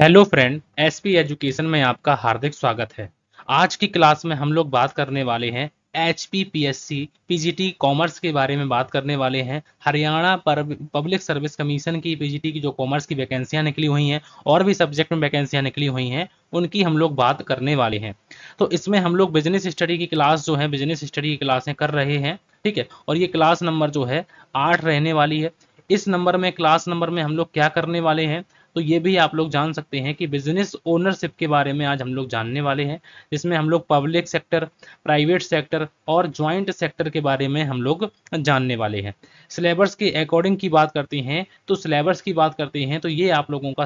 Hello friend, SP education में आपका हार्दिक स्वागत है। आज की क्लास में हम लोग बात करने वाले हैं HPPSC PGT कॉमर्स के बारे में बात करने वाले हैं। हरियाणा पब्लिक सर्विस कमीशन की PGT की जो कॉमर्स की वैकेंसियां निकली हुई हैं और भी सब्जेक्ट में वैकेंसियां निकली हुई हैं उनकी हम लोग बात करने वाले हैं। तो इसमें हम लोग बिजनेस स्टडी की क्लास जो है बिजनेस स्टडी की क्लासें कर रहे हैं, ठीक है। और ये क्लास नंबर जो है 8 रहने वाली है। इस नंबर में क्लास नंबर में हम लोग क्या करने वाले हैं तो ये भी आप लोग जान सकते हैं कि बिजनेस ओनरशिप के बारे में आज हम लोग जानने वाले हैं, जिसमें हम लोग पब्लिक सेक्टर, प्राइवेट सेक्टर और ज्वाइंट सेक्टर के बारे में हम लोग जानने वाले हैं। सिलेबस के अकॉर्डिंग की बात करते हैं तो ये आप लोगों का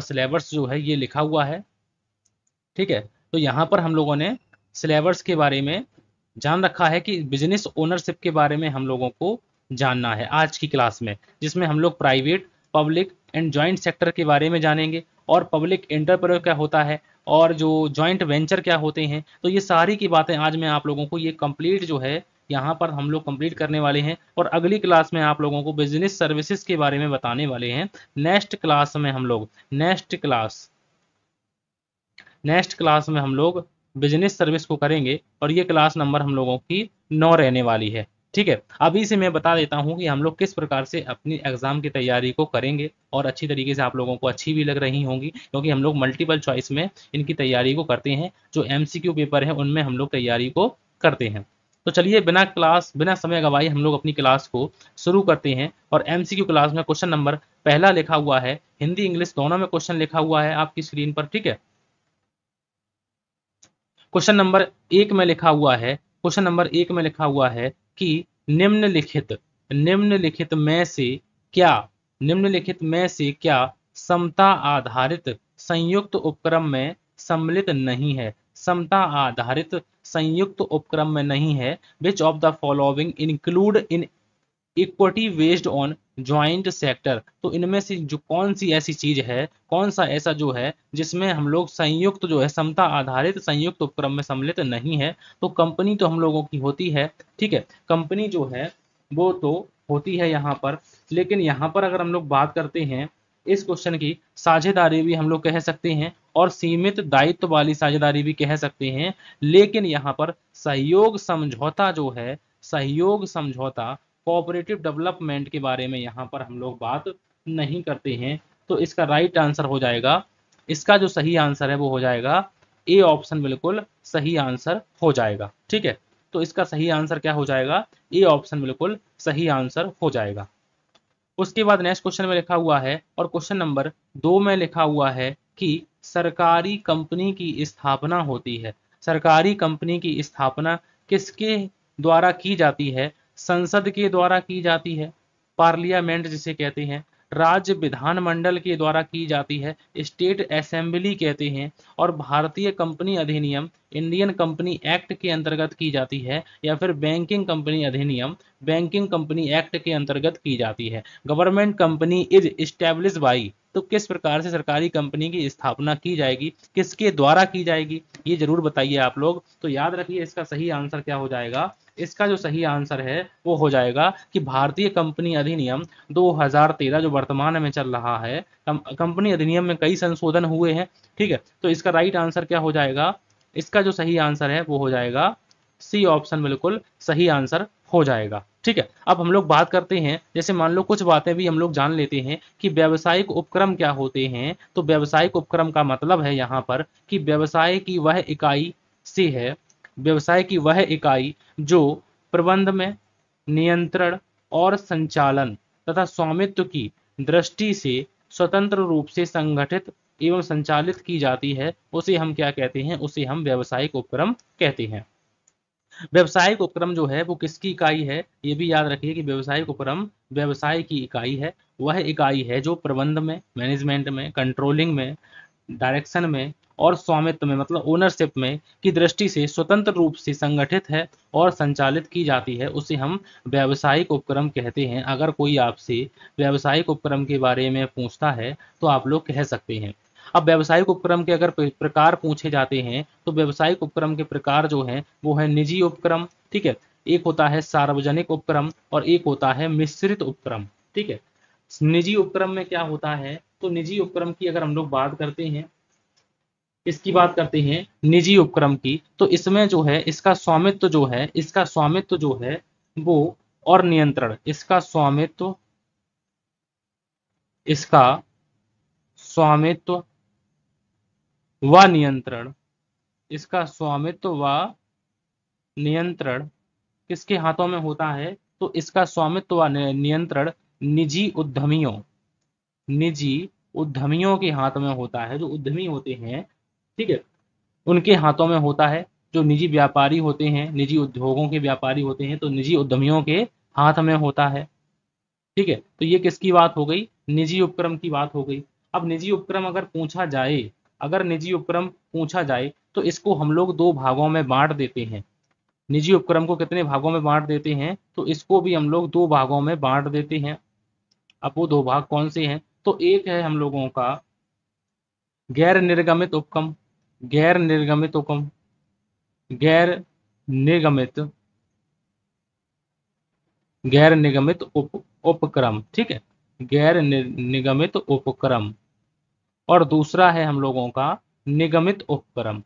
सिलेबस जो है ये लिखा हुआ है, ठीक है। तो यहाँ पर हम लोगों ने सिलेबस के बारे में जान रखा है कि बिजनेस ओनरशिप के बारे में हम लोगों को जानना है आज की क्लास में, जिसमें हम लोग private, public and joint sector के बारे में जानेंगे और पब्लिक एंटरप्राइज क्या होता है और जो ज्वाइंट वेंचर क्या होते हैं। तो ये सारी की बातें आज मैं आप लोगों को ये कंप्लीट जो है यहाँ पर हम लोग कंप्लीट करने वाले हैं। और अगली क्लास में आप लोगों को बिजनेस सर्विसेज के बारे में बताने वाले हैं। नेक्स्ट क्लास में हम लोग बिजनेस सर्विस को करेंगे और ये क्लास नंबर हम लोगों की 9 रहने वाली है, ठीक है। अभी से मैं बता देता हूं कि हम लोग किस प्रकार से अपनी एग्जाम की तैयारी को करेंगे और अच्छी तरीके से आप लोगों को अच्छी भी लग रही होंगी, क्योंकि हम लोग मल्टीपल चॉइस में इनकी तैयारी को करते हैं। जो MCQ पेपर है उनमें हम लोग तैयारी को करते हैं। तो चलिए बिना समय गवाए हम लोग अपनी क्लास को शुरू करते हैं। और MCQ क्लास में क्वेश्चन नंबर पहला लिखा हुआ है, हिंदी इंग्लिश दोनों में क्वेश्चन लिखा हुआ है आपकी स्क्रीन पर, ठीक है। क्वेश्चन नंबर एक में लिखा हुआ है कि निम्नलिखित में से क्या समता आधारित संयुक्त उपक्रम में सम्मिलित नहीं है। Which of the following include in equity based on joint sector. तो इनमें से जो कौन सी ऐसी चीज है, कौन सा ऐसा जो है जिसमें हम लोग संयुक्त जो है समता आधारित संयुक्त उपक्रम में सम्मिलित नहीं है। तो कंपनी तो हम लोगों की होती है, ठीक है। कंपनी जो है वो तो होती है यहाँ पर, लेकिन यहाँ पर अगर हम लोग बात करते हैं इस क्वेश्चन की, साझेदारी भी हम लोग कह सकते हैं और सीमित दायित्व वाली साझेदारी भी कह सकते हैं। लेकिन यहाँ पर सहयोग समझौता जो है, सहयोग समझौता कोऑपरेटिव डेवलपमेंट के बारे में यहाँ पर हम लोग बात नहीं करते हैं। तो इसका राइट आंसर हो जाएगा, इसका जो सही आंसर है वो हो जाएगा ए ऑप्शन, बिल्कुल सही आंसर हो जाएगा, ठीक है। तो इसका सही आंसर क्या हो जाएगा, ए ऑप्शन बिल्कुल सही आंसर हो जाएगा। उसके बाद नेक्स्ट क्वेश्चन में लिखा हुआ है और क्वेश्चन नंबर 2 में लिखा हुआ है कि सरकारी कंपनी की स्थापना होती है। सरकारी कंपनी की स्थापना किसके द्वारा की जाती है? संसद के द्वारा की जाती है, पार्लियामेंट जिसे कहते हैं, राज्य विधानमंडल के द्वारा की जाती है, स्टेट असेंबली कहते हैं, और भारतीय कंपनी अधिनियम इंडियन कंपनी एक्ट के अंतर्गत की जाती है, या फिर बैंकिंग कंपनी अधिनियम बैंकिंग कंपनी एक्ट के अंतर्गत की जाती है। Government company is established by, तो किस प्रकार से सरकारी कंपनी की स्थापना की जाएगी, किसके द्वारा की जाएगी, ये जरूर बताइए आप लोग। तो याद रखिए इसका सही आंसर क्या हो जाएगा, इसका जो सही आंसर है वो हो जाएगा कि भारतीय कंपनी अधिनियम 2013 जो वर्तमान में चल रहा है, कंपनी अधिनियम में कई संशोधन हुए हैं, ठीक है। तो इसका राइट आंसर क्या हो जाएगा, इसका जो सही आंसर है वो हो जाएगा सी ऑप्शन, बिल्कुल सही आंसर हो जाएगा, ठीक है। अब हम लोग बात करते हैं, जैसे मान लो कुछ बातें भी हम लोग जान लेते हैं कि व्यावसायिक उपक्रम क्या होते हैं। तो व्यावसायिक उपक्रम का मतलब है यहाँ पर कि व्यवसाय की वह इकाई से है, व्यवसाय की वह इकाई जो प्रबंध में, नियंत्रण और संचालन तथा स्वामित्व की दृष्टि से स्वतंत्र रूप से संगठित एवं संचालित की जाती है, उसे हम क्या कहते हैं, उसे हम व्यावसायिक उपक्रम कहते हैं। व्यावसायिक उपक्रम जो है वो किसकी इकाई है, ये भी याद रखिए कि व्यावसायिक उपक्रम व्यवसाय की इकाई है, वह इकाई है जो प्रबंध में, मैनेजमेंट में, कंट्रोलिंग में, डायरेक्शन में और स्वामित्व में मतलब ओनरशिप में की दृष्टि से स्वतंत्र रूप से संगठित है और संचालित की जाती है, उसे हम व्यावसायिक उपक्रम कहते हैं। अगर कोई आपसे व्यावसायिक उपक्रम के बारे में पूछता है तो आप लोग कह सकते हैं। अब व्यावसायिक उपक्रम के अगर प्रकार पूछे जाते हैं तो व्यावसायिक उपक्रम के प्रकार जो हैं वो है निजी उपक्रम, ठीक है, एक होता है सार्वजनिक उपक्रम और एक होता है मिश्रित उपक्रम, ठीक है। निजी उपक्रम में क्या होता है, तो निजी उपक्रम की अगर हम लोग बात करते हैं, इसकी बात करते हैं निजी उपक्रम की, तो इसमें जो है इसका स्वामित्व जो है, इसका स्वामित्व जो है वो और नियंत्रण, इसका स्वामित्व, इसका स्वामित्व व नियंत्रण, इसका स्वामित्व व नियंत्रण किसके हाथों में होता है, तो इसका स्वामित्व व नियंत्रण निजी उद्यमियों, निजी उद्यमियों के हाथ में होता है, जो उद्यमी होते हैं, ठीक है, उनके हाथों में होता है, जो निजी व्यापारी होते हैं, निजी उद्योगों के व्यापारी होते हैं, तो निजी उद्यमियों के हाथ में होता है, ठीक है। तो ये किसकी बात हो गई, निजी उपक्रम की बात हो गई। अब निजी उपक्रम अगर पूछा जाए, अगर निजी उपक्रम पूछा जाए तो इसको हम लोग दो भागों में बांट देते हैं। निजी उपक्रम को कितने भागों में बांट देते हैं, तो इसको भी हम लोग दो भागों में बांट देते हैं। अब वो दो भाग कौन से हैं, तो एक है हम लोगों का गैर निर्गमित उपक्रम, गैर निर्गमित उपक्रम, गैर निर्गमित, गैर निगमित उपक्रम, ठीक है, गैर निगमित उपक्रम। और दूसरा है हम लोगों का निगमित उपक्रम,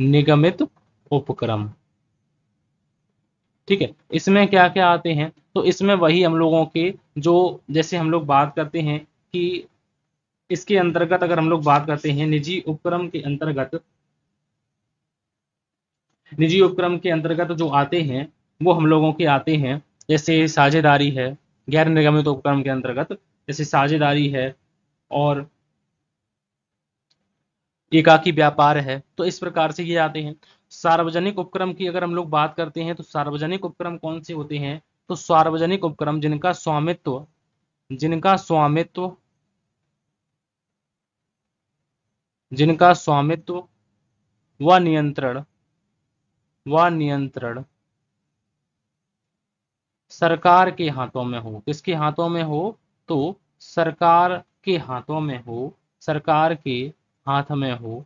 निगमित उपक्रम, ठीक है। इसमें क्या क्या आते हैं, तो इसमें वही हम लोगों के जो, जैसे हम लोग बात करते हैं कि इसके अंतर्गत अगर हम लोग बात करते हैं निजी उपक्रम के अंतर्गत, निजी उपक्रम के अंतर्गत जो आते हैं वो हम लोगों के आते हैं, जैसे साझेदारी है गैर निगमित उपक्रम के अंतर्गत, जैसे साझेदारी है और एकाकी व्यापार है, तो इस प्रकार से ये आते हैं। सार्वजनिक उपक्रम की अगर हम लोग बात करते हैं तो सार्वजनिक उपक्रम कौन से होते हैं, तो सार्वजनिक उपक्रम जिनका स्वामित्व, जिनका स्वामित्व, जिनका स्वामित्व व नियंत्रण, व नियंत्रण सरकार के हाथों में हो, किसके हाथों में हो, तो सरकार के हाथों में हो, सरकार के हाथ में हो,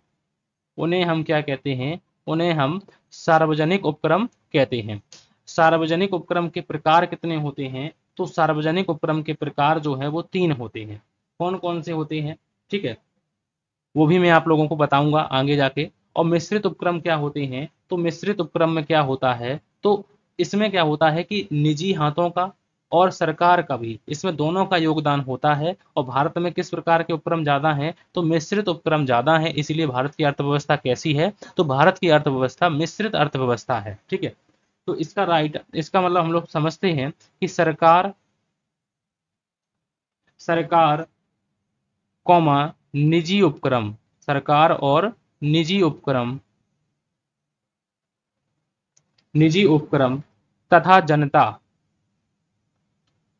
उन्हें हम क्या कहते हैं, उन्हें हम सार्वजनिक उपक्रम कहते हैं। सार्वजनिक उपक्रम के प्रकार कितने होते हैं, तो सार्वजनिक उपक्रम के प्रकार जो है वो 3 होते हैं। कौन कौन से होते हैं, ठीक है, वो भी मैं आप लोगों को बताऊंगा आगे जाके। और मिश्रित उपक्रम क्या होते हैं, तो मिश्रित उपक्रम में क्या होता है, तो इसमें क्या होता है कि निजी हाथों का और सरकार का भी, इसमें दोनों का योगदान होता है। और भारत में किस प्रकार के उपक्रम ज्यादा हैं, तो मिश्रित उपक्रम ज्यादा है। इसीलिए भारत की अर्थव्यवस्था कैसी है, तो भारत की अर्थव्यवस्था मिश्रित अर्थव्यवस्था है, ठीक है। तो इसका राइट, इसका मतलब हम लोग समझते हैं कि सरकार, सरकार कौमा निजी उपक्रम, सरकार और निजी उपक्रम, निजी उपक्रम तथा जनता,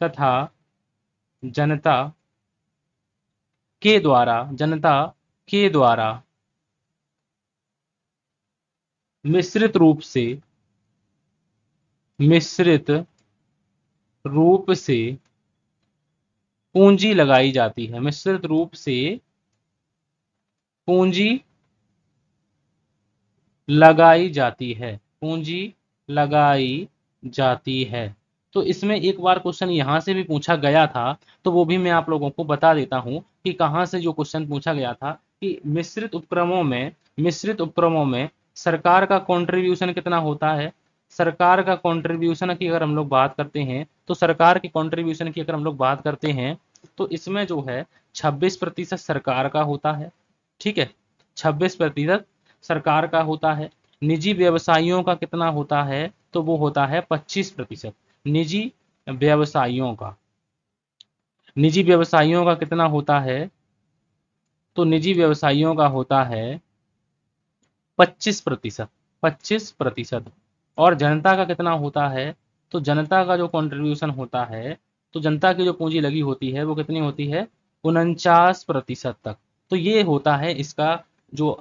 तथा जनता के द्वारा, जनता के द्वारा मिश्रित रूप से, मिश्रित रूप से पूंजी लगाई जाती है, मिश्रित रूप से पूंजी लगाई जाती है, पूंजी लगाई जाती है। तो इसमें एक बार क्वेश्चन यहाँ से भी पूछा गया था, तो वो भी मैं आप लोगों को बता देता हूँ कि कहाँ से जो क्वेश्चन पूछा गया था कि मिश्रित उपक्रमों में, मिश्रित उपक्रमों में सरकार का कंट्रीब्यूशन कितना होता है। सरकार का कंट्रीब्यूशन की अगर हम लोग बात करते हैं, तो सरकार के कंट्रीब्यूशन की अगर हम लोग बात करते हैं तो इसमें जो है 26% सरकार का होता है, ठीक है, 26% सरकार का होता है। निजी व्यवसायियों का कितना होता है, तो वो होता है 25%। निजी व्यवसायियों का, निजी व्यवसायियों का कितना होता है, तो निजी व्यवसायियों का होता है 25%, 25%। और जनता का कितना होता है, तो जनता का जो कंट्रीब्यूशन होता है, तो जनता की जो पूंजी लगी होती है वो कितनी होती है, 49% तक। तो ये होता है इसका जो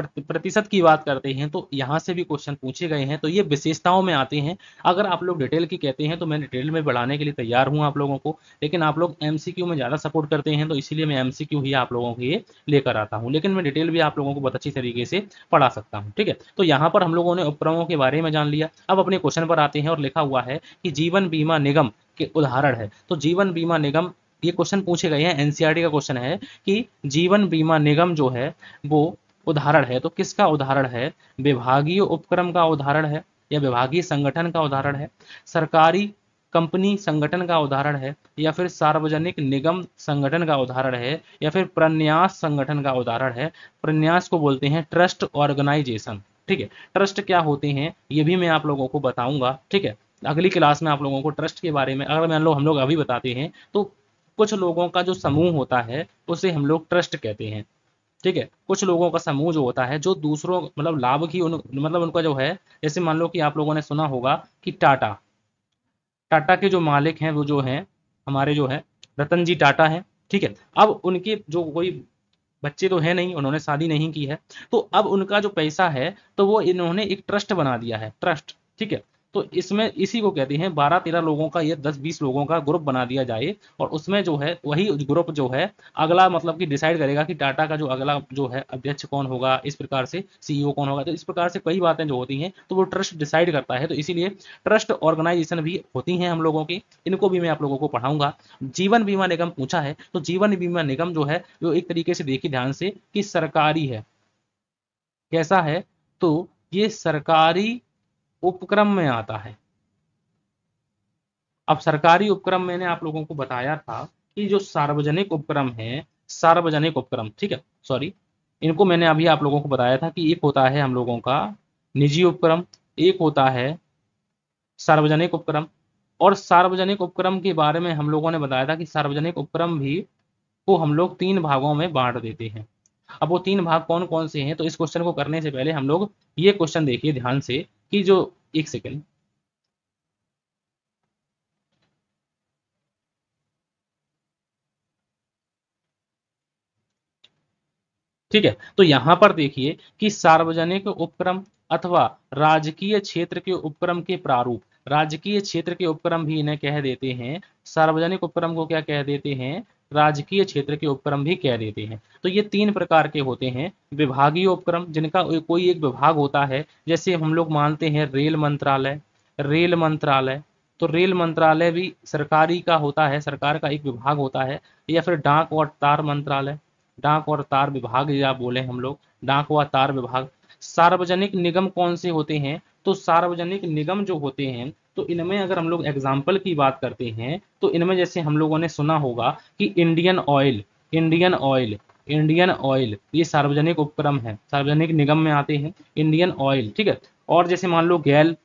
प्रतिशत की बात करते हैं तो यहाँ से भी क्वेश्चन पूछे गए हैं, तो ये विशेषताओं में आते हैं। अगर आप लोग डिटेल की कहते हैं तो मैं डिटेल में बढ़ाने के लिए तैयार हूँ आप लोगों को, लेकिन आप लोग एमसीक्यू में ज़्यादा सपोर्ट करते हैं तो इसीलिए मैं एमसीक्यू ही आप लोगों के लिए लेकर आता हूँ, लेकिन मैं डिटेल भी आप लोगों को बहुत अच्छी तरीके से पढ़ा सकता हूँ। ठीक है, तो यहाँ पर हम लोगों ने उपक्रमों के बारे में जान लिया। अब अपने क्वेश्चन पर आते हैं और लिखा हुआ है कि जीवन बीमा निगम के उदाहरण है। तो जीवन बीमा निगम, ये क्वेश्चन पूछे गए हैं, एनसीईआरटी का क्वेश्चन है कि जीवन बीमा निगम जो है वो उदाहरण है, तो किसका उदाहरण है? विभागीय उपक्रम का उदाहरण है या विभागीय संगठन का उदाहरण है, सरकारी कंपनी संगठन का उदाहरण है या फिर सार्वजनिक निगम संगठन का उदाहरण है या फिर प्रन्यास संगठन का उदाहरण है। प्रन्यास को बोलते हैं ट्रस्ट ऑर्गेनाइजेशन। ठीक है, ट्रस्ट क्या होते हैं ये भी मैं आप लोगों को बताऊंगा। ठीक है, अगली क्लास में आप लोगों को ट्रस्ट के बारे में, अगर हम लोग अभी बताते हैं तो कुछ लोगों का जो समूह होता है उसे हम लोग ट्रस्ट कहते हैं। ठीक है, कुछ लोगों का समूह जो होता है जो दूसरों मतलब लाभ की मतलब उनका जो है, जैसे मान लो कि आप लोगों ने सुना होगा कि टाटा के जो मालिक हैं वो जो हैं हमारे जो है रतन जी टाटा हैं। ठीक है, अब उनके जो कोई बच्चे तो है नहीं, उन्होंने शादी नहीं की है, तो अब उनका जो पैसा है तो वो इन्होंने एक ट्रस्ट बना दिया है, ट्रस्ट। ठीक है, तो इसमें इसी को कहते हैं 12-13 लोगों का या 10-20 लोगों का ग्रुप बना दिया जाए और उसमें जो है वही ग्रुप जो है अगला मतलब कि डिसाइड करेगा कि टाटा का जो अगला जो है अध्यक्ष कौन होगा, इस प्रकार से सीईओ कौन होगा। तो इस प्रकार से कई बातें जो होती हैं तो वो ट्रस्ट डिसाइड करता है, तो इसीलिए ट्रस्ट ऑर्गेनाइजेशन भी होती हैं हम लोगों की, इनको भी मैं आप लोगों को पढ़ाऊंगा। जीवन बीमा निगम पूछा है तो जीवन बीमा निगम जो है वो एक तरीके से देखिए ध्यान से कि सरकारी है, कैसा है? तो ये सरकारी उपक्रम में आता है। अब सरकारी उपक्रम मैंने आप लोगों को बताया था कि जो सार्वजनिक उपक्रम है, सार्वजनिक उपक्रम, ठीक है, सॉरी, इनको मैंने अभी आप लोगों को बताया था कि एक होता है हम लोगों का निजी उपक्रम, एक होता है सार्वजनिक उपक्रम। और सार्वजनिक उपक्रम के बारे में हम लोगों ने बताया था कि सार्वजनिक उपक्रम भी को हम लोग 3 भागों में बांट देते हैं। अब वो 3 भाग कौन कौन से हैं? तो इस क्वेश्चन को करने से पहले हम लोग ये क्वेश्चन देखिए ध्यान से कि जो एक सेकेंड, ठीक है, तो यहां पर देखिए कि सार्वजनिक उपक्रम अथवा राजकीय क्षेत्र के उपक्रम के प्रारूप, राजकीय क्षेत्र के उपक्रम भी इन्हें कह देते हैं, सार्वजनिक उपक्रम को क्या कह देते हैं? राजकीय क्षेत्र के उपक्रम भी कह देते हैं। तो ये 3 प्रकार के होते हैं। विभागीय उपक्रम जिनका कोई एक विभाग होता है, जैसे हम लोग मानते हैं रेल मंत्रालय, रेल मंत्रालय, तो रेल मंत्रालय भी सरकारी का होता है, सरकार का एक विभाग होता है। या फिर डाक और तार मंत्रालय, डाक और तार विभाग या बोले हम लोग डाक व तार विभाग। सार्वजनिक निगम कौन से होते हैं? तो सार्वजनिक निगम जो होते हैं तो इनमें अगर हम लोग एग्जाम्पल की बात करते हैं तो इनमें जैसे हम लोगों ने सुना होगा कि Indian Oil, Indian Oil, Indian Oil ये सार्वजनिक उपक्रम है, सार्वजनिक निगम में आते हैं इंडियन ऑयल। ठीक है, और जैसे मान लो गेल,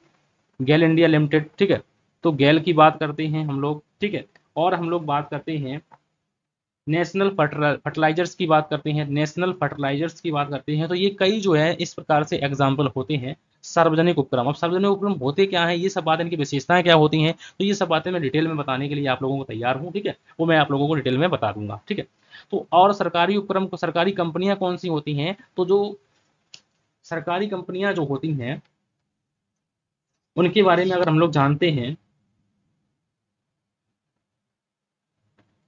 गेल इंडिया लिमिटेड। ठीक है, तो गेल की बात करते हैं हम लोग। ठीक है, और हम लोग बात करते हैं नेशनल फर्टिलाइजर्स की बात करते हैं, नेशनल फर्टिलाइजर्स की बात करते हैं। तो ये कई जो है इस प्रकार से एग्जाम्पल होते हैं सार्वजनिक उपक्रम। अब सार्वजनिक उपक्रम होते क्या हैं, ये सब बातें, इनकी विशेषताएं क्या होती हैं, तो ये सब बातें मैं डिटेल में बताने के लिए आप लोगों को तैयार हूं। ठीक है, वो मैं आप लोगों को डिटेल में बता दूंगा। ठीक है, तो और सरकारी उपक्रम को, सरकारी कंपनियां कौन सी होती हैं? तो जो सरकारी कंपनियां जो होती हैं उनके बारे में अगर हम लोग जानते हैं,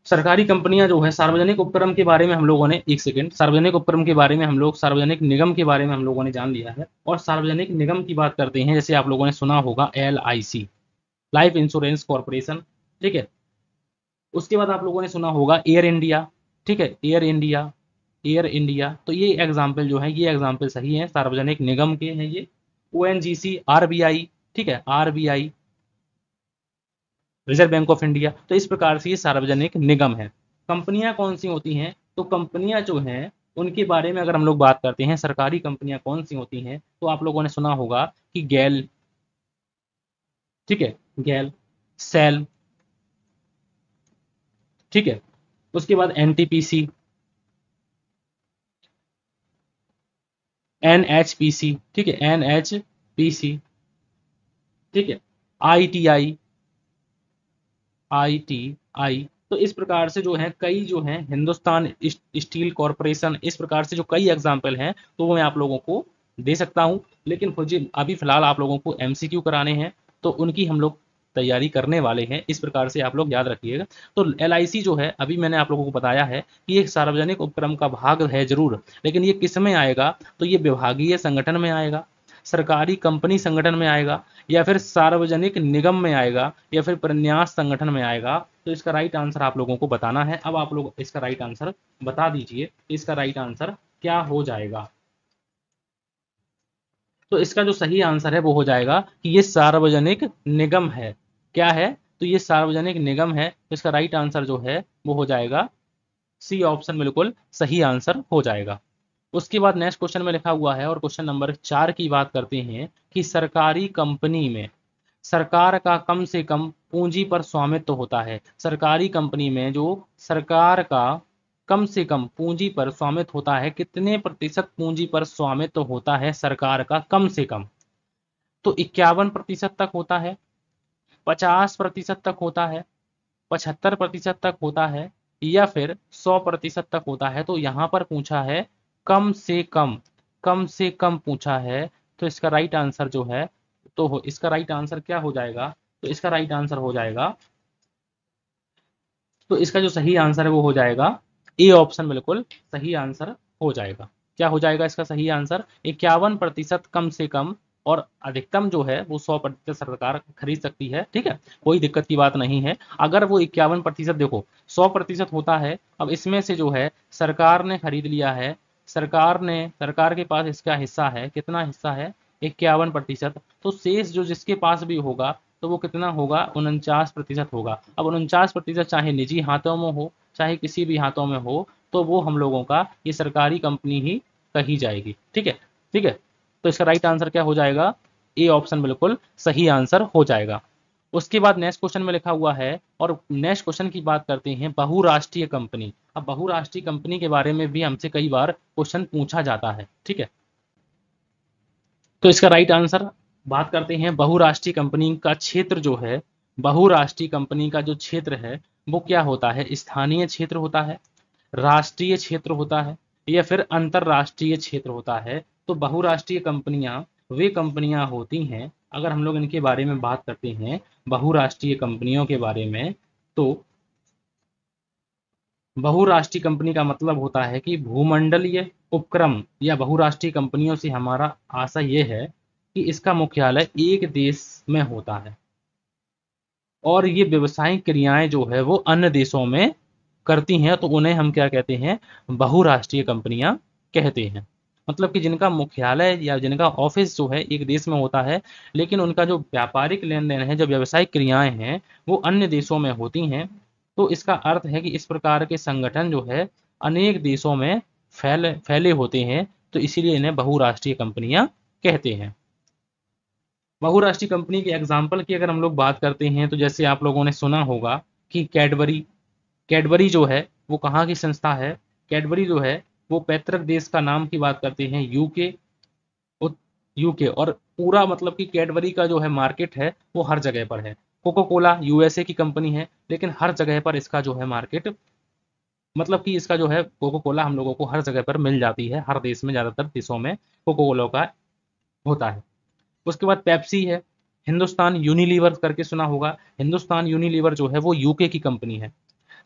सरकारी कंपनियां जो है सार्वजनिक उपक्रम के बारे में हम लोगों ने, एक सेकंड, सार्वजनिक उपक्रम के बारे में हम लोग, सार्वजनिक निगम के बारे में हम लोगों ने जान लिया है। और सार्वजनिक निगम की बात करते हैं, जैसे आप लोगों ने सुना होगा LIC, लाइफ इंश्योरेंस कॉरपोरेशन। ठीक है, उसके बाद आप लोगों ने सुना होगा एयर इंडिया। ठीक है, एयर इंडिया, एयर इंडिया। तो ये एग्जाम्पल जो है, ये एग्जाम्पल सही है, सार्वजनिक निगम के हैं ये। ONGC, RBI, ठीक है, RBI, Reserve Bank of India. तो इस प्रकार से ये सार्वजनिक निगम है। कंपनियां कौन सी होती हैं? तो कंपनियां जो हैं उनके बारे में अगर हम लोग बात करते हैं, सरकारी कंपनियां कौन सी होती हैं, तो आप लोगों ने सुना होगा कि गेल, ठीक है, गेल, सेल, ठीक है, उसके बाद NTPC, NHPC, ठीक है, NHPC, ठीक है, ITI, तो इस प्रकार से जो है कई जो है हिंदुस्तान स्टील कॉरपोरेशन, इस प्रकार से जो कई एग्जाम्पल हैं तो वो मैं आप लोगों को दे सकता हूं, लेकिन मुझे अभी फिलहाल आप लोगों को MCQ कराने हैं तो उनकी हम लोग तैयारी करने वाले हैं। इस प्रकार से आप लोग याद रखिएगा। तो LIC जो है अभी मैंने आप लोगों को बताया है कि ये सार्वजनिक उपक्रम का भाग है जरूर, लेकिन ये किस में आएगा तो ये विभागीय संगठन में आएगा, सरकारी कंपनी संगठन में आएगा, या फिर सार्वजनिक निगम में आएगा, या फिर प्रन्यास संगठन में आएगा। तो इसका राइट आंसर आप लोगों को बताना है। अब आप लोग इसका राइट आंसर बता दीजिए, इसका राइट आंसर क्या हो जाएगा। तो इसका जो सही आंसर है वो हो जाएगा कि ये सार्वजनिक निगम है। क्या है? तो ये सार्वजनिक निगम है। इसका राइट आंसर जो है वो हो जाएगा सी ऑप्शन, बिल्कुल सही आंसर हो जाएगा। उसके बाद नेक्स्ट क्वेश्चन में लिखा हुआ है और क्वेश्चन नंबर 4 की बात करते हैं कि सरकारी कंपनी में सरकार का कम से कम पूंजी पर स्वामित्व होता है। सरकारी कंपनी में जो सरकार का कम से कम पूंजी पर स्वामित्व होता है, कितने प्रतिशत पूंजी पर स्वामित्व होता है सरकार का कम से कम? तो 51% तक होता है, 50% तक होता है, 75% तक होता है, या फिर 100% तक होता है। तो यहाँ पर पूछा है कम से कम पूछा है। तो इसका राइट आंसर जो है तो इसका राइट आंसर क्या हो जाएगा? तो इसका राइट आंसर हो जाएगा, तो इसका जो सही आंसर है वो हो जाएगा ए ऑप्शन, बिल्कुल सही आंसर हो जाएगा। क्या हो जाएगा इसका सही आंसर? 51% कम से कम और अधिकतम जो है वो 100% सरकार खरीद सकती है। ठीक है, कोई दिक्कत की बात नहीं है। अगर वो 51% देखो 100% होता है, अब इसमें से जो है सरकार ने खरीद लिया है, सरकार के पास इसका हिस्सा है, कितना हिस्सा है? 51%। तो शेष जो जिसके पास भी होगा तो वो कितना होगा? 49% होगा। अब 49% चाहे निजी हाथों में हो चाहे किसी भी हाथों में हो, तो वो हम लोगों का ये सरकारी कंपनी ही कही जाएगी। ठीक है, ठीक है। तो इसका राइट आंसर क्या हो जाएगा? ए ऑप्शन बिल्कुल सही आंसर हो जाएगा। उसके बाद नेक्स्ट क्वेश्चन में लिखा हुआ है और नेक्स्ट क्वेश्चन की बात करते हैं बहुराष्ट्रीय कंपनी। अब बहुराष्ट्रीय कंपनी के बारे में भी हमसे कई बार क्वेश्चन पूछा जाता है। ठीक है, तो इसका राइट आंसर बात करते हैं बहुराष्ट्रीय कंपनी का क्षेत्र जो है, बहुराष्ट्रीय कंपनी का जो क्षेत्र है वो क्या होता है? स्थानीय क्षेत्र होता है, राष्ट्रीय क्षेत्र होता है, या फिर अंतरराष्ट्रीय क्षेत्र होता है। तो बहुराष्ट्रीय कंपनियां वे कंपनियां होती हैं, अगर हम लोग इनके बारे में बात करते हैं बहुराष्ट्रीय कंपनियों के बारे में, तो बहुराष्ट्रीय कंपनी का मतलब होता है कि भूमंडलीय उपक्रम या बहुराष्ट्रीय कंपनियों से हमारा आशा यह है कि इसका मुख्यालय एक देश में होता है और ये व्यवसायिक क्रियाएं जो है वो अन्य देशों में करती हैं, तो उन्हें हम क्या कहते हैं? बहुराष्ट्रीय कंपनियां कहते हैं। मतलब कि जिनका मुख्यालय या जिनका ऑफिस जो है एक देश में होता है, लेकिन उनका जो व्यापारिक लेन देन है, जो व्यावसायिक क्रियाएं हैं वो अन्य देशों में होती हैं। तो इसका अर्थ है कि इस प्रकार के संगठन जो है अनेक देशों में फैले होते हैं, तो इसीलिए इन्हें बहुराष्ट्रीय कंपनियां कहते हैं। बहुराष्ट्रीय कंपनी के एग्जाम्पल की अगर हम लोग बात करते हैं तो जैसे आप लोगों ने सुना होगा कि कैडबरी जो है वो कहाँ की संस्था है? कैडबरी जो है वो पैतृक देश का नाम की बात करते हैं यूके, और पूरा मतलब कि कैडबरी का जो है मार्केट है वो हर जगह पर है। कोका कोला USA की कंपनी है, लेकिन हर जगह पर इसका जो है मार्केट, मतलब कि इसका जो है कोका कोला हम लोगों को हर जगह पर मिल जाती है, हर देश में, ज़्यादातर देशों में कोका कोला का होता है। उसके बाद पेप्सी है, हिंदुस्तान यूनिलीवर करके सुना होगा, हिंदुस्तान यूनिलीवर जो है वो UK की कंपनी है।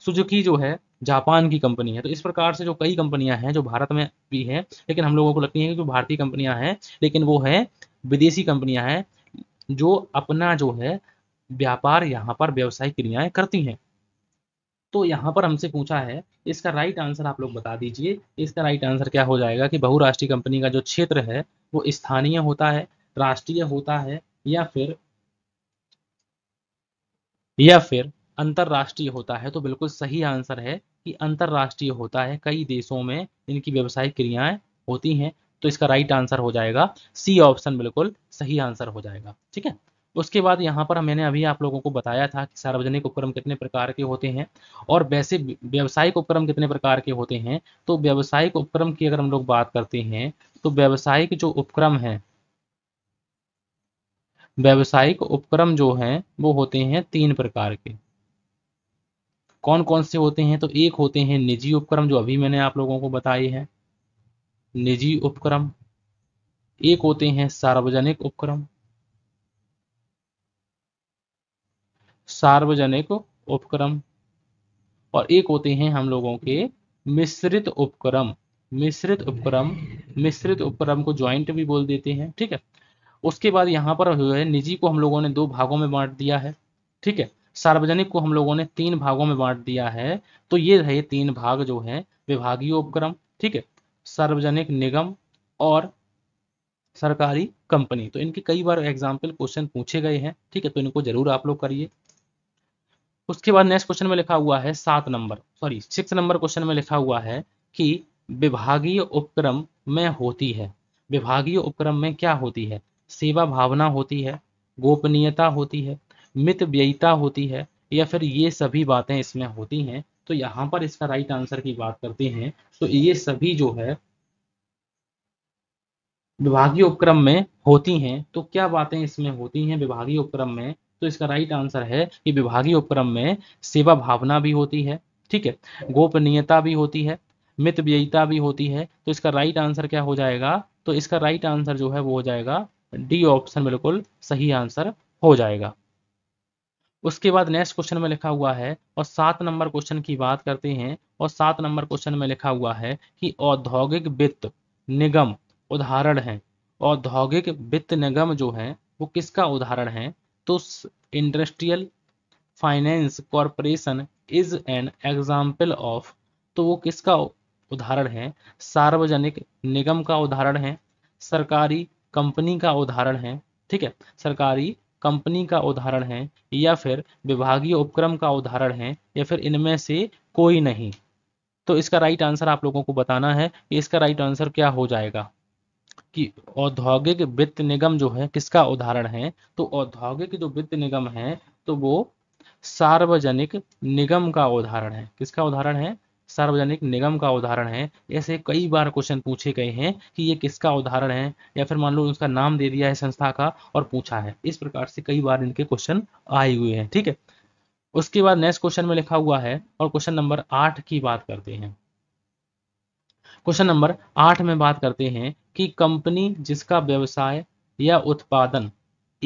सुजुकी जो है जापान की कंपनी है। तो इस प्रकार से जो कई कंपनियां हैं जो भारत में भी हैं, लेकिन हम लोगों को लगती हैं कि जो भारतीय कंपनियां हैं लेकिन वो हैं विदेशी कंपनियां हैं जो अपना जो है व्यापार यहाँ पर व्यावसायिक क्रियाएं करती हैं। तो यहाँ पर हमसे पूछा है, इसका राइट आंसर आप लोग बता दीजिए। इसका राइट आंसर क्या हो जाएगा कि बहुराष्ट्रीय कंपनी का जो क्षेत्र है वो स्थानीय होता है, राष्ट्रीय होता है, या फिर अंतरराष्ट्रीय होता है। तो बिल्कुल सही आंसर है कि अंतरराष्ट्रीय होता है, कई देशों में इनकी व्यावसायिक क्रियाएं होती हैं। तो इसका राइट आंसर हो जाएगा सी ऑप्शन, बिल्कुल सही आंसर हो जाएगा। ठीक है, उसके बाद यहाँ पर मैंने अभी आप लोगों को बताया था कि सार्वजनिक उपक्रम कितने प्रकार के होते हैं और वैसे व्यावसायिक उपक्रम कितने प्रकार के होते हैं। तो व्यावसायिक उपक्रम की अगर हम लोग बात करते हैं तो व्यावसायिक जो उपक्रम है, व्यावसायिक उपक्रम जो हैं वो होते हैं 3 प्रकार के। कौन कौन से होते हैं, तो एक होते हैं निजी उपक्रम, जो अभी मैंने आप लोगों को बताए हैं निजी उपक्रम, एक होते हैं सार्वजनिक उपक्रम, सार्वजनिक उपक्रम, और एक होते हैं हम लोगों के मिश्रित उपक्रम। मिश्रित उपक्रम, मिश्रित उपक्रम को ज्वाइंट भी बोल देते हैं, ठीक है। उसके बाद यहाँ पर जो है निजी को हम लोगों ने दो भागों में बांट दिया है, ठीक है। सार्वजनिक को हम लोगों ने तीन भागों में बांट दिया है, तो ये रहे तीन भाग जो है विभागीय उपक्रम, ठीक है, सार्वजनिक निगम और सरकारी कंपनी। तो इनके कई बार एग्जाम्पल क्वेश्चन पूछे गए हैं, ठीक है, तो इनको जरूर आप लोग करिए। उसके बाद नेक्स्ट क्वेश्चन में लिखा हुआ है 6 नंबर क्वेश्चन में लिखा हुआ है कि विभागीय उपक्रम में होती है, विभागीय उपक्रम में क्या होती है, सेवा भावना होती है, गोपनीयता होती है, मितव्ययिता होती है, या फिर ये सभी बातें इसमें होती हैं। तो यहाँ पर इसका राइट आंसर की बात करते हैं तो ये सभी जो है विभागीय उपक्रम में होती हैं। तो क्या बातें इसमें होती हैं विभागीय उपक्रम में, तो इसका राइट आंसर है कि विभागीय उपक्रम में सेवा भावना भी होती है, ठीक है, गोपनीयता भी होती है, मितव्ययिता भी होती है। तो इसका राइट आंसर क्या हो जाएगा, तो इसका राइट आंसर जो है वो हो जाएगा डी ऑप्शन, बिल्कुल सही आंसर हो जाएगा। उसके बाद नेक्स्ट क्वेश्चन में लिखा हुआ है और 7 नंबर क्वेश्चन की बात करते हैं और 7 नंबर क्वेश्चन में लिखा हुआ है कि औद्योगिक वित्त निगम उदाहरण है, औद्योगिक वित्त निगम जो है वो किसका उदाहरण है, तो Industrial Finance Corporation is an example of, तो वो किसका उदाहरण है, सार्वजनिक निगम का उदाहरण है, सरकारी कंपनी का उदाहरण है, ठीक है, सरकारी कंपनी का उदाहरण है, या फिर विभागीय उपक्रम का उदाहरण है, या फिर इनमें से कोई नहीं। तो इसका राइट आंसर आप लोगों को बताना है, इसका राइट आंसर क्या हो जाएगा कि औद्योगिक वित्त निगम जो है किसका उदाहरण है, तो औद्योगिक जो वित्त निगम है तो वो सार्वजनिक निगम का उदाहरण है। किसका उदाहरण है, सार्वजनिक निगम का उदाहरण है। ऐसे कई बार क्वेश्चन पूछे गए हैं कि ये किसका उदाहरण है, या फिर मान लो उसका नाम दे दिया है संस्था का और पूछा है, इस प्रकार से कई बार इनके क्वेश्चन आए हुए हैं, ठीक है। उसके बाद नेक्स्ट क्वेश्चन में लिखा हुआ है और क्वेश्चन नंबर 8 की बात करते हैं। क्वेश्चन नंबर 8 में बात करते हैं कि कंपनी जिसका व्यवसाय या उत्पादन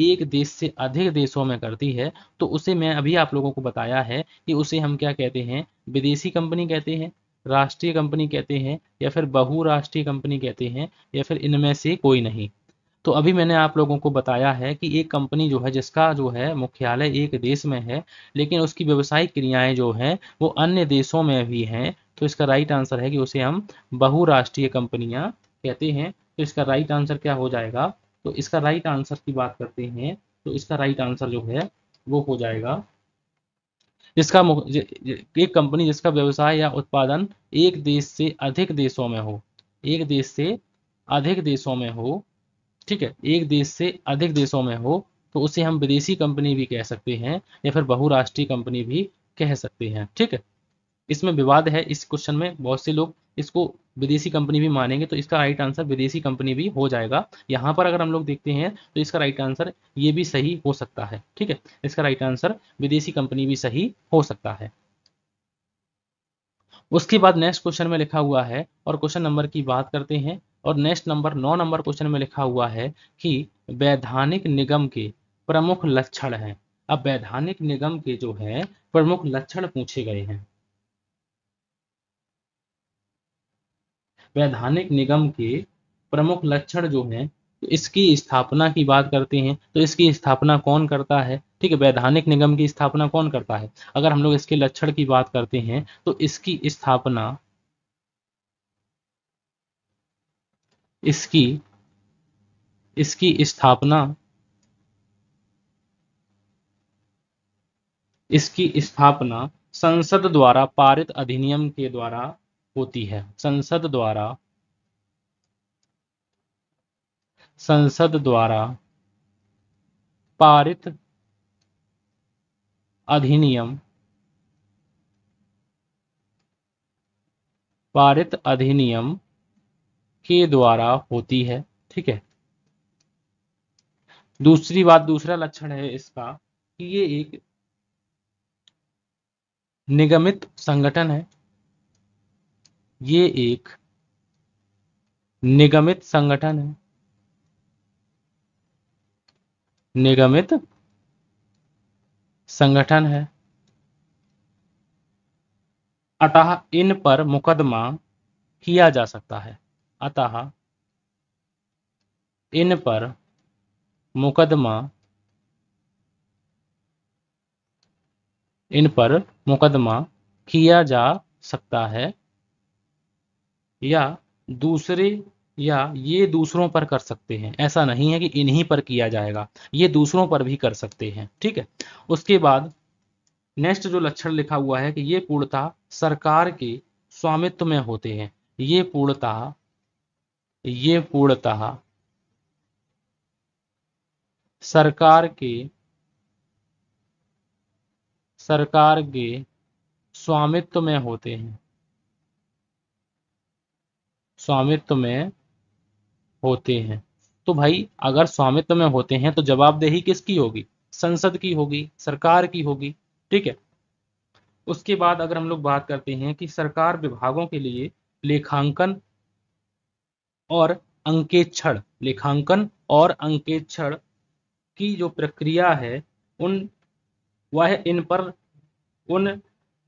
एक देश से अधिक देशों में करती है, तो उसे मैं अभी आप लोगों को बताया है कि उसे हम क्या कहते हैं, विदेशी कंपनी कहते हैं, राष्ट्रीय कंपनी कहते हैं, या फिर बहुराष्ट्रीय कंपनी कहते हैं, या फिर इनमें से कोई नहीं। तो अभी मैंने आप लोगों को बताया है कि एक कंपनी जो है जिसका जो है मुख्यालय एक देश में है लेकिन उसकी व्यावसायिक क्रियाएं जो हैं वो अन्य देशों में भी हैं, तो इसका राइट आंसर है कि उसे हम बहुराष्ट्रीय कंपनियां कहते हैं। तो इसका राइट आंसर क्या हो जाएगा, तो इसका राइट आंसर की बात करते हैं तो इसका राइट आंसर जो है वो हो जाएगा जिसका एक कंपनी जिसका व्यवसाय या उत्पादन एक देश से अधिक देशों में हो, एक देश से अधिक देशों में हो, ठीक है, एक देश से अधिक देशों में हो, तो उसे हम विदेशी कंपनी भी कह सकते हैं या फिर बहुराष्ट्रीय कंपनी भी कह सकते हैं, ठीक है। इसमें विवाद है, इस क्वेश्चन में बहुत से लोग इसको विदेशी कंपनी भी मानेंगे, तो इसका राइट आंसर विदेशी कंपनी भी हो जाएगा। यहाँ पर अगर हम लोग देखते हैं तो इसका राइट आंसर ये भी सही हो सकता है, ठीक है, इसका राइट आंसर विदेशी कंपनी भी सही हो सकता है। उसके बाद नेक्स्ट क्वेश्चन में लिखा हुआ है और क्वेश्चन नंबर की बात करते हैं और नेक्स्ट नंबर 9 नंबर क्वेश्चन में लिखा हुआ है कि वैधानिक निगम के प्रमुख लक्षण हैं। अब वैधानिक निगम के जो है प्रमुख लक्षण पूछे गए हैं, वैधानिक निगम के प्रमुख लक्षण जो हैं, तो इसकी स्थापना की बात करते हैं तो इसकी स्थापना कौन करता है, ठीक है, वैधानिक निगम की स्थापना कौन करता है। अगर हम लोग इसके लक्षण की बात करते हैं तो इसकी स्थापना संसद द्वारा पारित अधिनियम के द्वारा होती है, संसद द्वारा पारित अधिनियम के द्वारा होती है, ठीक है। दूसरा लक्षण है इसका कि ये एक निगमित संगठन है, ये एक निगमित संगठन है, निगमित संगठन है, अतः इन पर मुकदमा किया जा सकता है, अतः इन पर मुकदमा, इन पर मुकदमा किया जा सकता है, या दूसरे, या ये दूसरों पर कर सकते हैं, ऐसा नहीं है कि इन्हीं पर किया जाएगा, ये दूसरों पर भी कर सकते हैं। ठीक है, उसके बाद नेक्स्ट जो लक्षण लिखा हुआ है कि ये पूर्णतः सरकार के स्वामित्व में होते हैं, ये पूर्णतः, ये पूर्णतः सरकार के, सरकार के स्वामित्व में होते हैं, स्वामित्व में होते हैं। तो भाई अगर स्वामित्व में होते हैं तो जवाबदेही किसकी होगी? संसद की होगी, सरकार की होगी। ठीक है, उसके बाद अगर हम लोग बात करते हैं कि सरकार विभागों के लिए लेखांकन और अंकेक्षण, लेखांकन और अंकेक्षण की जो प्रक्रिया है उन, वह इन पर, उन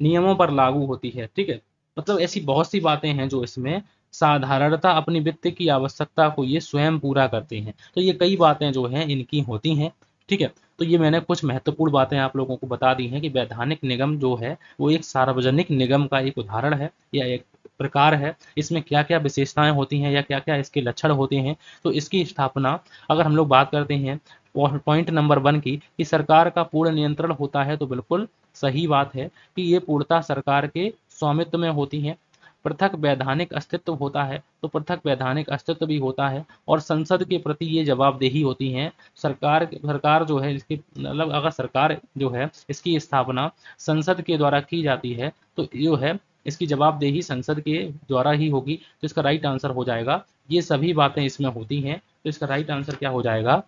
नियमों पर लागू होती है। ठीक है, मतलब ऐसी बहुत सी बातें हैं जो इसमें साधारणता अपनी वित्त की आवश्यकता को ये स्वयं पूरा करते हैं। तो ये कई बातें जो हैं इनकी होती हैं। ठीक है, तो ये मैंने कुछ महत्वपूर्ण बातें आप लोगों को बता दी हैं कि वैधानिक निगम जो है वो एक सार्वजनिक निगम का एक उदाहरण है या एक प्रकार है, इसमें क्या क्या विशेषताएं होती हैं या क्या क्या इसके लक्षण होते हैं। तो इसकी स्थापना, अगर हम लोग बात करते हैं पॉइंट नंबर 1 की कि सरकार का पूर्ण नियंत्रण होता है, तो बिल्कुल सही बात है कि ये पूर्णतः सरकार के स्वामित्व में होती हैं। पृथक वैधानिक अस्तित्व होता है, तो पृथक वैधानिक अस्तित्व भी होता है, और संसद के प्रति ये जवाबदेही होती है। सरकार, सरकार जो है इसकी, मतलब अगर सरकार जो है इसकी स्थापना संसद के द्वारा की जाती है तो जो है इसकी जवाबदेही संसद के द्वारा ही होगी। तो इसका राइट आंसर हो जाएगा, ये सभी बातें इसमें होती हैं, तो इसका राइट आंसर क्या हो जाएगा?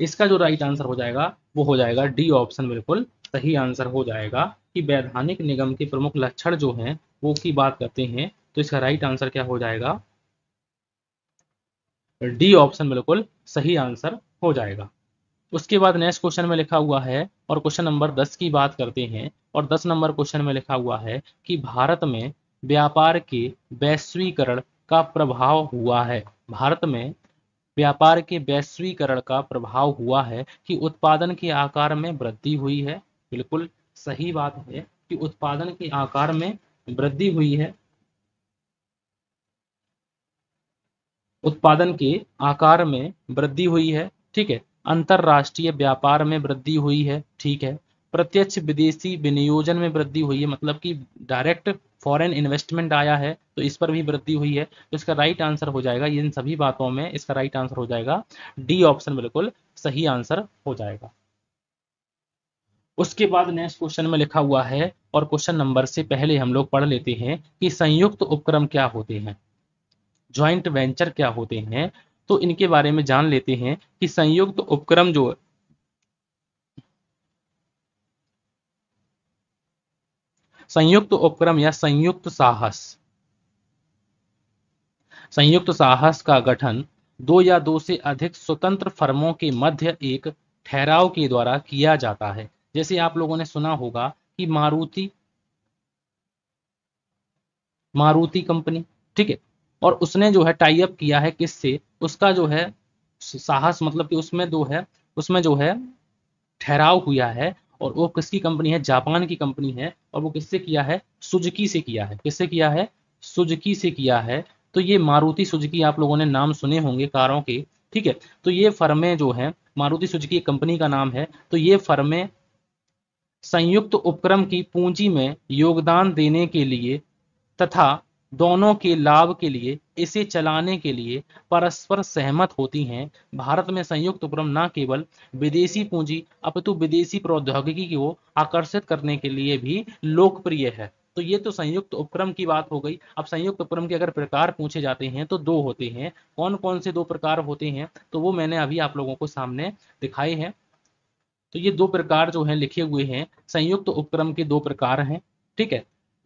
इसका जो राइट आंसर हो जाएगा वो हो जाएगा डी ऑप्शन, बिल्कुल सही आंसर हो जाएगा कि वैधानिक निगम के प्रमुख लक्षण जो हैं वो की बात करते हैं। तो इसका राइट आंसर क्या हो जाएगा? डी ऑप्शन बिल्कुल सही आंसर हो जाएगा। उसके बाद नेक्स्ट क्वेश्चन में लिखा हुआ है, और क्वेश्चन नंबर 10 की बात करते हैं, और 10 नंबर क्वेश्चन में लिखा हुआ है कि भारत में व्यापार के वैश्वीकरण का प्रभाव हुआ है, भारत में व्यापार के वैश्वीकरण का प्रभाव हुआ है कि उत्पादन के आकार में वृद्धि हुई है। बिल्कुल सही बात है कि उत्पादन के आकार में वृद्धि हुई है, उत्पादन के आकार में वृद्धि हुई है। ठीक है, अंतरराष्ट्रीय व्यापार में वृद्धि हुई है। ठीक है, प्रत्यक्ष विदेशी विनियोजन में वृद्धि हुई है, मतलब कि डायरेक्ट फॉरेन इन्वेस्टमेंट आया है तो इस पर भी वृद्धि हुई है। तो इसका राइट आंसर हो जाएगा, इन सभी बातों में इसका राइट आंसर हो जाएगा डी ऑप्शन, बिल्कुल सही आंसर हो जाएगा। उसके बाद नेक्स्ट क्वेश्चन में लिखा हुआ है, और क्वेश्चन नंबर से पहले हम लोग पढ़ लेते हैं कि संयुक्त उपक्रम क्या होते हैं, ज्वाइंट वेंचर क्या होते हैं। तो इनके बारे में जान लेते हैं कि संयुक्त उपक्रम जो, संयुक्त उपक्रम या संयुक्त साहस, संयुक्त साहस का गठन दो या दो से अधिक स्वतंत्र फर्मों के मध्य एक ठहराव के द्वारा किया जाता है। जैसे आप लोगों ने सुना होगा कि मारुति, मारुति कंपनी, ठीक है, और उसने जो है टाई अप किया है किससे, उसका जो है साहस, मतलब कि उसमें जो है, उसमें जो है ठहराव हुआ है, और वो किसकी कंपनी है? जापान की कंपनी है, और वो किससे किया है? सुजुकी से किया है, किससे किया है? सुजुकी से किया है। तो ये मारुति सुजुकी आप लोगों ने नाम सुने होंगे कारों के। ठीक है, तो ये फर्में जो है, मारुति सुजुकी कंपनी का नाम है, तो ये फर्में संयुक्त उपक्रम की पूंजी में योगदान देने के लिए तथा दोनों के लाभ के लिए इसे चलाने के लिए परस्पर सहमत होती हैं। भारत में संयुक्त उपक्रम न केवल विदेशी पूंजी अपितु विदेशी प्रौद्योगिकी को आकर्षित करने के लिए भी लोकप्रिय है। तो ये तो संयुक्त उपक्रम की बात हो गई। अब संयुक्त उपक्रम के अगर प्रकार पूछे जाते हैं तो दो होते हैं, कौन कौन से दो प्रकार होते हैं तो वो मैंने अभी आप लोगों को सामने दिखाए हैं। तो ये दो प्रकार जो है लिखे हुए हैं, संयुक्त उपक्रम के दो प्रकार हैं, ठीक है।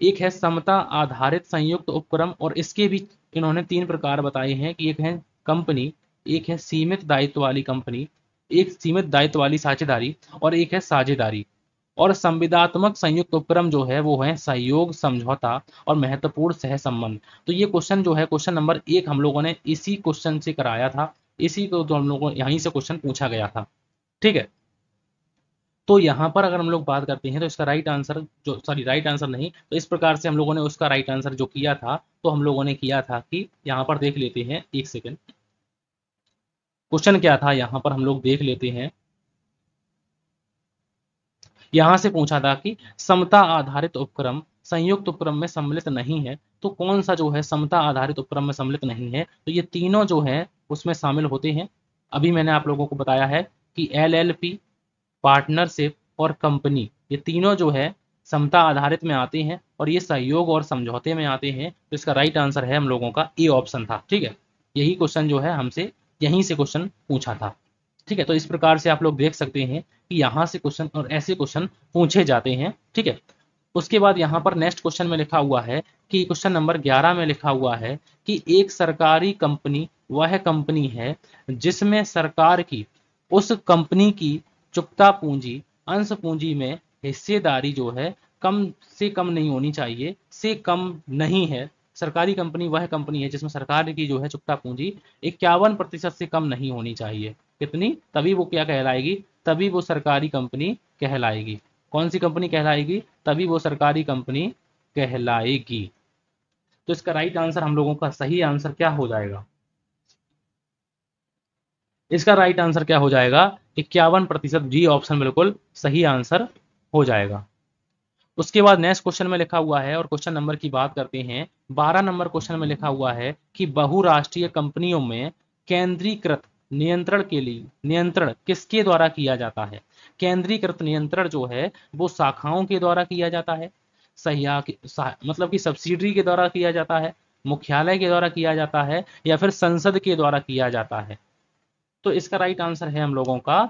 एक है समता आधारित संयुक्त उपक्रम, और इसके भी इन्होंने तीन प्रकार बताए हैं कि एक है कंपनी, एक है सीमित दायित्व वाली कंपनी, एक सीमित दायित्व वाली साझेदारी और एक है साझेदारी। और संविदात्मक संयुक्त उपक्रम जो है वो है सहयोग, समझौता और महत्वपूर्ण सहसंबंध। तो ये क्वेश्चन जो है क्वेश्चन नंबर 1 हम लोगों ने इसी क्वेश्चन से कराया था, इसी को तो हम लोगों यहीं से क्वेश्चन पूछा गया था, ठीक है। तो यहाँ पर अगर हम लोग बात करते हैं तो इसका राइट आंसर जो तो इस प्रकार से हम लोगों ने उसका राइट आंसर जो किया था तो हम लोगों ने किया था कि यहाँ पर देख लेते हैं, एक सेकेंड क्वेश्चन क्या था यहाँ पर हम लोग देख लेते हैं। यहाँ से पूछा था कि समता आधारित उपक्रम संयुक्त उपक्रम में सम्मिलित नहीं है, तो कौन सा जो है समता आधारित उपक्रम में सम्मिलित नहीं है, तो ये तीनों जो है उसमें शामिल होते हैं। अभी मैंने आप लोगों को बताया है कि LLP, पार्टनरशिप और कंपनी, ये तीनों जो है समता आधारित में आते हैं और ये सहयोग और समझौते में आते हैं। तो इसका राइट आंसर है हम लोगों का ए ऑप्शन था, ठीक है। यही क्वेश्चन जो है हमसे यहीं से क्वेश्चन पूछा था, ठीक है। तो इस प्रकार से आप लोग देख सकते हैं कि यहाँ से क्वेश्चन और ऐसे क्वेश्चन पूछे जाते हैं, ठीक है। उसके बाद यहाँ पर नेक्स्ट क्वेश्चन में लिखा हुआ है कि क्वेश्चन नंबर 11 में लिखा हुआ है कि एक सरकारी कंपनी वह कंपनी है जिसमें सरकार की उस कंपनी की चुकता पूंजी अंश पूंजी में हिस्सेदारी जो है कम से कम नहीं होनी चाहिए, से कम नहीं है। सरकारी कंपनी वह कंपनी है जिसमें सरकार की जो है चुकता पूंजी 51% से कम नहीं होनी चाहिए। कितनी? तभी वो क्या कहलाएगी? तभी वो सरकारी कंपनी कहलाएगी। कौन सी कंपनी कहलाएगी? तभी वो सरकारी कंपनी कहलाएगी। तो इसका राइट आंसर हम लोगों का सही आंसर क्या हो जाएगा? इसका राइट आंसर क्या हो जाएगा? 51%। जी ऑप्शन बिल्कुल सही आंसर हो जाएगा। उसके बाद नेक्स्ट क्वेश्चन में लिखा हुआ है, और क्वेश्चन नंबर की बात करते हैं, 12 नंबर क्वेश्चन में लिखा हुआ है कि बहुराष्ट्रीय कंपनियों में केंद्रीकृत नियंत्रण के लिए नियंत्रण किसके द्वारा किया जाता है? केंद्रीकृत नियंत्रण जो है वो शाखाओं के द्वारा किया जाता है, मतलब कि सब्सिडरी के द्वारा किया जाता है, मुख्यालय के द्वारा किया जाता है या फिर संसद के द्वारा किया जाता है। तो इसका राइट आंसर है हम लोगों का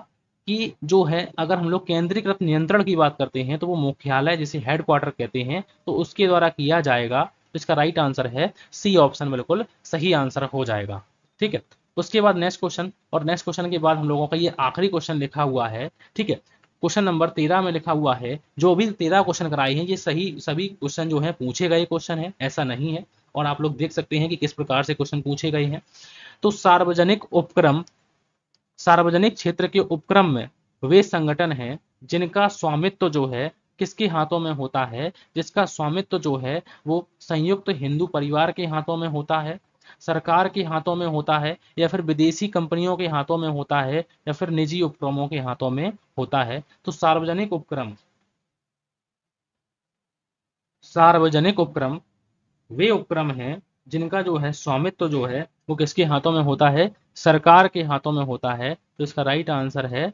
कि जो है अगर हम लोग केंद्रीकृत नियंत्रण की बात करते हैं तो वो मुख्यालय जिसे हेडक्वार्टर कहते हैं तो उसके द्वारा किया जाएगा। तो इसका राइट आंसर है सी ऑप्शन बिल्कुल सही आंसर हो जाएगा, ठीक है। उसके बाद नेक्स्ट क्वेश्चन, और नेक्स्ट क्वेश्चन के बाद हम लोगों का ये आखिरी क्वेश्चन लिखा हुआ है, ठीक है। क्वेश्चन नंबर 13 में लिखा हुआ है, जो भी 13 क्वेश्चन कराए हैं ये सही सभी क्वेश्चन जो है पूछे गए क्वेश्चन है, ऐसा नहीं है। और आप लोग देख सकते हैं कि किस प्रकार से क्वेश्चन पूछे गए हैं। तो सार्वजनिक उपक्रम, सार्वजनिक क्षेत्र के उपक्रम में वे संगठन हैं जिनका स्वामित्व जो है किसके हाथों में होता है, जिसका स्वामित्व जो है वो संयुक्त हिंदू परिवार के हाथों में होता है, सरकार के हाथों में होता है या फिर विदेशी कंपनियों के हाथों में होता है या फिर निजी उपक्रमों के हाथों में होता है। तो सार्वजनिक उपक्रम वे उपक्रम हैं जिनका जो है स्वामित्व जो है वो किसके हाथों में होता है? सरकार के हाथों में होता है। तो इसका राइट आंसर है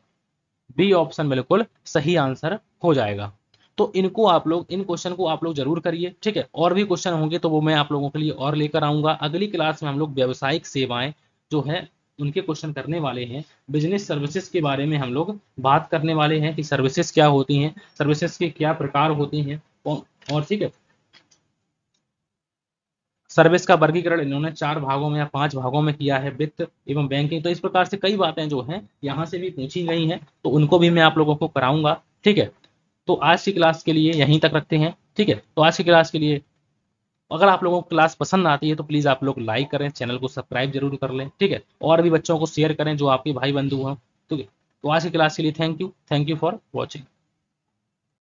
बी ऑप्शन बिल्कुल सही आंसर हो जाएगा। तो इनको आप लोग, इन क्वेश्चन को आप लोग जरूर करिए, ठीक है। और भी क्वेश्चन होंगे तो वो मैं आप लोगों के लिए और लेकर आऊंगा। अगली क्लास में हम लोग व्यावसायिक सेवाएं जो है उनके क्वेश्चन करने वाले हैं, बिजनेस सर्विसेज के बारे में हम लोग बात करने वाले हैं कि सर्विसेज क्या होती हैं, सर्विसेज के क्या प्रकार होते हैं और ठीक है सर्विस का वर्गीकरण इन्होंने 4 भागों में या 5 भागों में किया है, वित्त एवं बैंकिंग। तो इस प्रकार से कई बातें जो हैं यहाँ से भी पूछी गई हैं तो उनको भी मैं आप लोगों को कराऊंगा, ठीक है। तो आज की क्लास के लिए यहीं तक रखते हैं, ठीक है। तो आज की क्लास के लिए अगर आप लोगों को क्लास पसंद आती है तो प्लीज़ आप लोग लाइक करें, चैनल को सब्सक्राइब जरूर कर लें, ठीक है। और भी बच्चों को शेयर करें जो आपके भाई बंधु हों, ठीक है। तो आज की क्लास के लिए थैंक यू फॉर वॉचिंग।